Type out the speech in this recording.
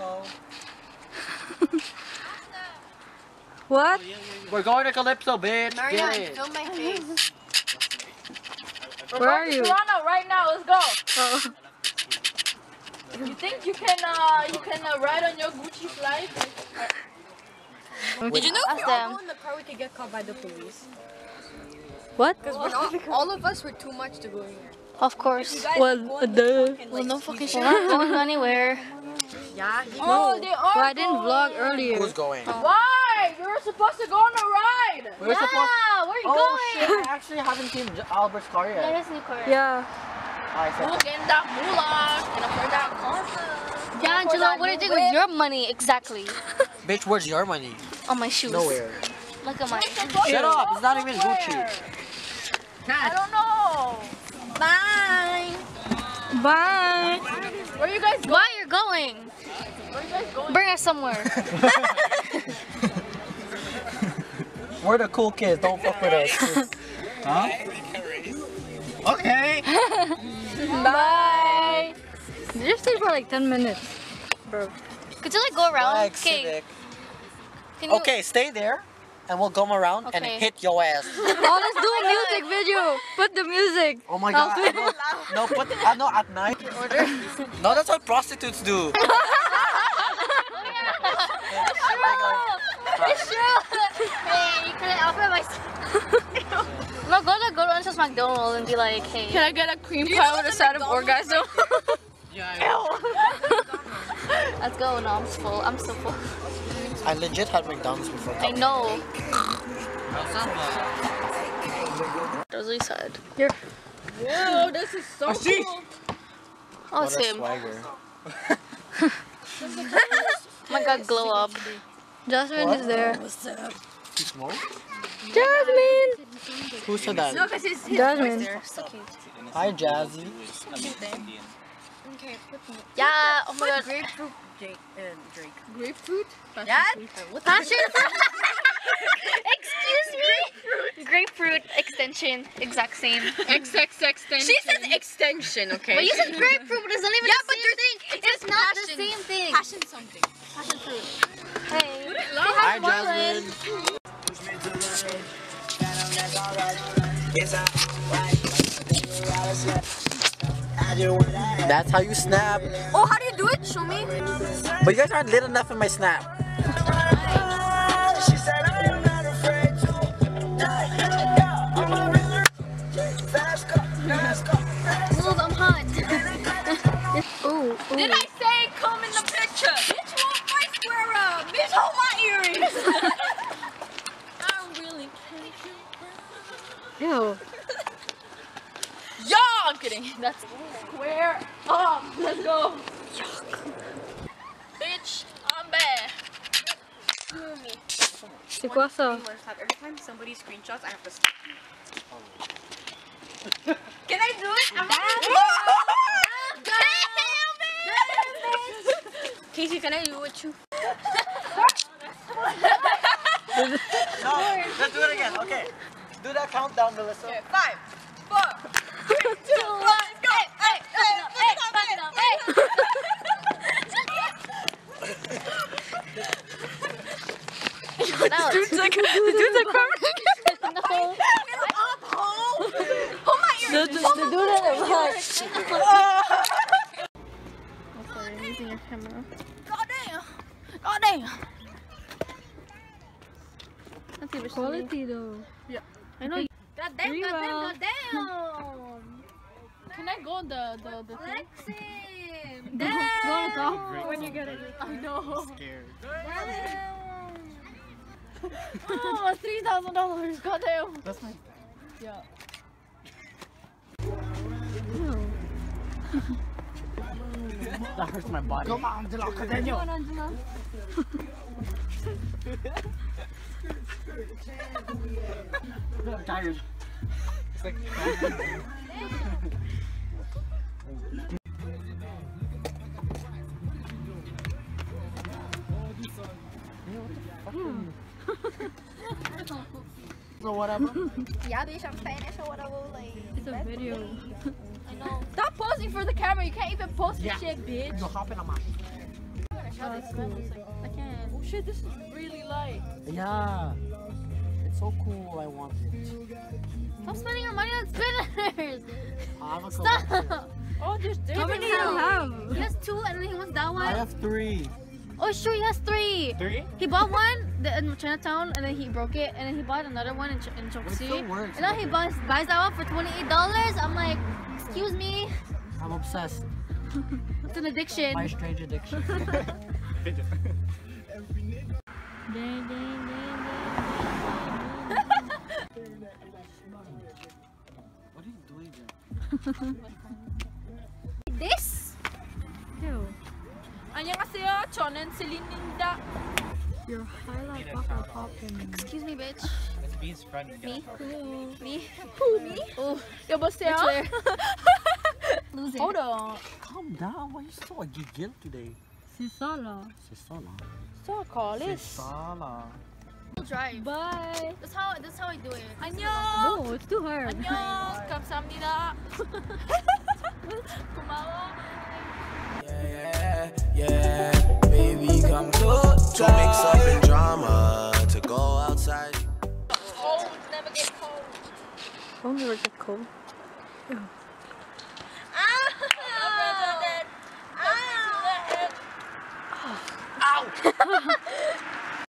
Calypso. What? We're going to Calypso, bitch. Marianne, don't make face. Where are you? Toronto right now. Let's go. Oh. You think you can ride on your Gucci flight? Did you know if we all go in the car, we could get caught by the police? What? Because all of us were too much to go in here. Of course. Well, duh. Well, no fucking shit. We're not going anywhere. Yeah. Oh, no. They are. Well, I didn't vlog earlier. Who's going? Why? We were supposed to go on a ride. We were supposed. Where are you going? Oh shit! I actually haven't seen Albert's car yet. Yeah, his new car. Yeah. Look in that moolah. And afford that car. Yeah, Angela, what are you doing with your money exactly? Bitch, where's your money? On my shoes. Nowhere. Look at my. Shut up! It's not even Gucci. I don't know. Bye. Bye. Where are you guys going? Why you're going? Where are you guys going? Bring us somewhere. We're the cool kids. Don't fuck with us. Huh? Okay. Bye. Did you stay for like 10 minutes, bro? Could you like go around? Like, okay. Okay, stay there. And we'll come around and hit your ass. Oh, let's do a music video. Put the music. Oh my god. No, put no at night. Order. No, that's what prostitutes do. It's true. Hey, you couldn't offer my. No, go to Angela's McDonald's and be like, hey. Can I get a cream pie with a side of orgasm? Yeah. Let's go. No, I'm full. I'm so full. I legit had McDonald's before. I know. That was really sad. Here. Whoa, this is so cool. Oh, it's him. Oh my god, glow up. Jasmine is there. What's up? She smokes? Jasmine! Who said that? No, because his Jasmine. There. So cute. Hi, Jazzy. Okay, yeah, oh my god. Grapefruit Jake, Drake. Grapefruit? Passion fruit. Passion fruit. Excuse me? Grapefruit extension. Exact same. XX extension. She says extension, okay? But you said grapefruit, but it's not even the same thing. It's not the same thing. Passion something. Passion fruit. Hey. Hi, Jasmine. That's how you snap. Oh, how do you do it? Show me. But you guys aren't lit enough in my snap. She said, I am not afraid to die. I'm a river. Fast car, fast car. I'm hot. Did I say come in the picture? Bitch, want my square up. Bitch, hold my earrings. I really can't. Ew. I'm kidding. That's square up. Let's go. Yuck. Bitch, I'm bad. Every time somebody screenshots, I have to stop. Can I do it? I'm not damn it. Casey, can I do it with you? No, let's do it again. Okay. Do that countdown, Melissa. Okay, 5, 4. Quality though. Yeah. I know. Goddamn, goddamn, goddamn. Can I go on the thing? Lexi! Damn! When you get it. I know. I'm scared. Oh, $3,000. Goddamn. That's my... Yeah. That hurts my body. Come on, Angela. Continue. Come on, Angela. I'm tired. It's like... So what happened? Yeah, bitch, I'm Spanish or whatever. Like, it's a video. I know. Stop posing for the camera. You can't even post this shit, bitch. You're hopping on my. other schools. I can't. Oh shit, this is really light. Yeah. It's so cool, I want it. Stop spending your money on spinners! Stop! Oh, there's different. How many do you have? He has two and he wants that one. I have three. Oh sure, he has three. Three? He bought one in Chinatown and then he broke it and then he bought another one in Choksi. And now he buys that one for $28. I'm like, excuse me. I'm obsessed. It's an addiction. My strange addiction. What are you doing there? This? Ew. 안녕하세요. 저는 셀린입니다. Your highlight bottle popping. Excuse me, bitch. Let's be his friend. Me? Me? Who? Me? Oh, 여보세요? Lose it. Hold on. Calm down. Why are you so giggle today? Sisala. Sisala. So call it. Sisala. We'll drive. Bye. That's how I do it. 안녕. No, it's too hard. 안녕. 감사합니다. 고마워. Yeah, yeah. Baby, come close. To mix up in drama, to go outside. Cold, never get cold. I'll never get cold. Ew. Ow!